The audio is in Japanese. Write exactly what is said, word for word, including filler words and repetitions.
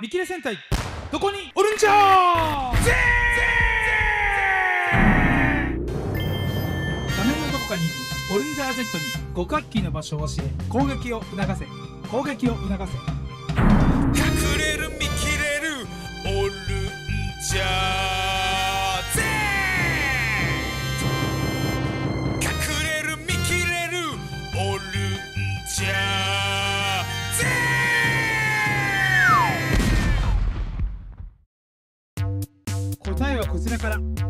見切れ戦隊どこにおるんじゃー。画面のどこかにいるオルンジャー Z に五角形の場所を教え、攻撃を促せ、攻撃を促せ。隠れる見切れるオルンジャー Z。隠れる見切れるオルンジャー Z。答えはこちらから。